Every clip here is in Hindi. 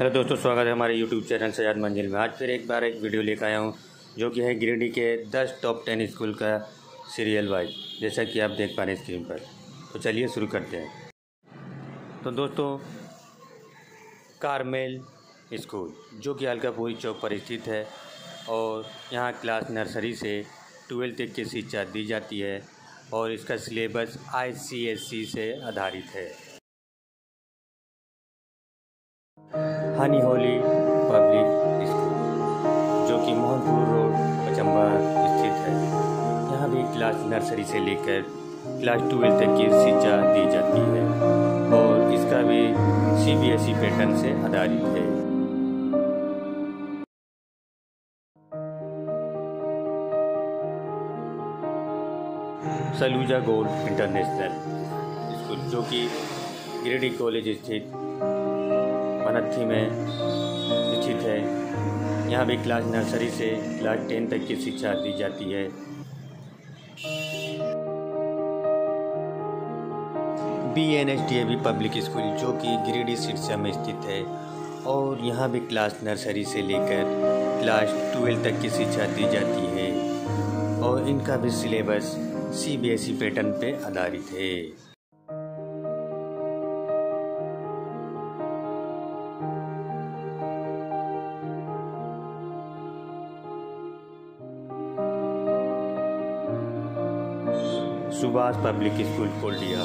हेलो दोस्तों, स्वागत है हमारे यूट्यूब चैनल सजाद मंजिल में। आज फिर एक बार एक वीडियो लेकर आया हूं जो कि है गिरिडीह के 10 टॉप 10 स्कूल का सीरियल वाइज, जैसा कि आप देख पा रहे हैं स्क्रीन पर। तो चलिए शुरू करते हैं। तो दोस्तों, कार्मेल स्कूल जो कि अलकापुरी चौक पर स्थित है और यहाँ क्लास नर्सरी से 12 तक की शिक्षा दी जाती है और इसका सिलेबस ICSE से आधारित है। हनी होली पब्लिक स्कूल जो कि मोहनपुर रोड पचम्बा स्थित है, यहाँ भी क्लास नर्सरी से लेकर क्लास 12 तक की शिक्षा दी जाती है और इसका भी CBSE पैटर्न से आधारित है। सलूजा गोल्ड इंटरनेशनल स्कूल जो कि ग्रेडी कॉलेज स्थित मनथी में स्थित है, यहाँ भी क्लास नर्सरी से क्लास 10 तक की शिक्षा दी जाती है। BNHDAV पब्लिक स्कूल जो कि गिरिडीह सिरसा में स्थित है और यहाँ भी क्लास नर्सरी से लेकर क्लास 12 तक की शिक्षा दी जाती है और इनका भी सिलेबस CBSE पैटर्न पे आधारित है। सुभाष पब्लिक स्कूल कोल्डिया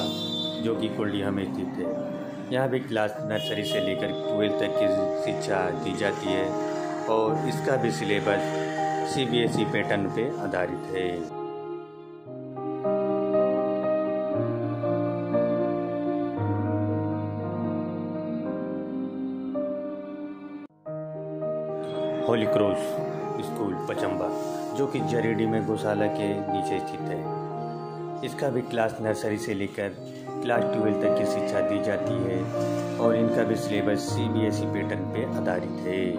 जो कि कोल्डिया में स्थित है, यहाँ भी क्लास नर्सरी से लेकर 12 तक की शिक्षा दी जाती है और इसका भी सिलेबस CBSE पैटर्न पे आधारित है। होली क्रॉस स्कूल पचम्बा जो कि जरीडी में गौशाला के नीचे स्थित है, इसका भी क्लास नर्सरी से लेकर क्लास 12 तक की शिक्षा दी जाती है और इनका भी सिलेबस CBSE पैटर्न पे आधारित है।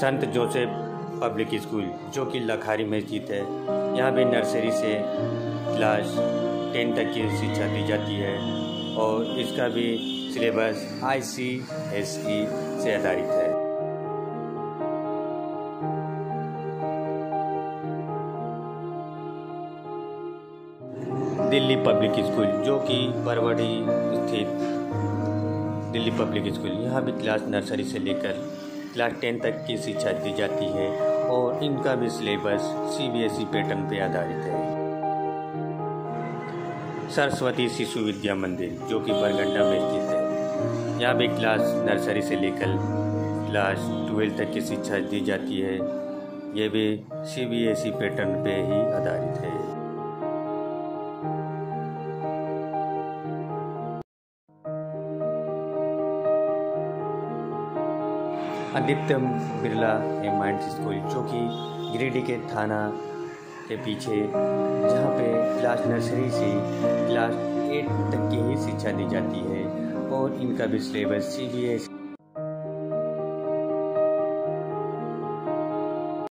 संत जोसेफ पब्लिक स्कूल जो कि लखारी में स्थित है, यहाँ भी नर्सरी से क्लास 10 तक की शिक्षा दी जाती है और इसका भी सिलेबस ICSE से आधारित है। दिल्ली पब्लिक स्कूल जो कि बरवाड़ी स्थित दिल्ली पब्लिक स्कूल, यहाँ भी क्लास नर्सरी से लेकर क्लास 10 तक की शिक्षा दी जाती है और इनका भी सिलेबस CBSE पैटर्न पे आधारित है। सरस्वती शिशु विद्या मंदिर जो कि बरगंडा में स्थित है, यहाँ भी क्लास नर्सरी से लेकर क्लास 12 तक की शिक्षा दी जाती है, ये भी CBSE पैटर्न पे ही आधारित है। अधिकतम बिरला AIMS स्कूल जो कि गिरिडीह के थाना के पीछे, जहाँ पे क्लास नर्सरी से क्लास 8 तक की ही शिक्षा दी जाती है और इनका भी सिलेबस CBSE